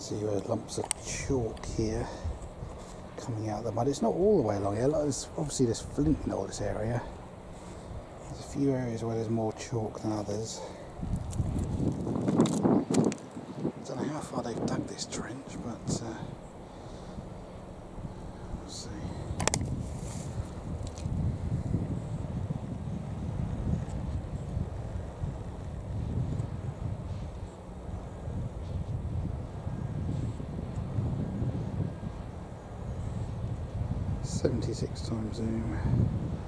zero lumps of chalk here coming out of the mud. It's not all the way along here. Obviously there's flint in all this area. There's a few areas where there's more chalk than others. I don't know how far they've dug this trench, but we'll see. Times zoom.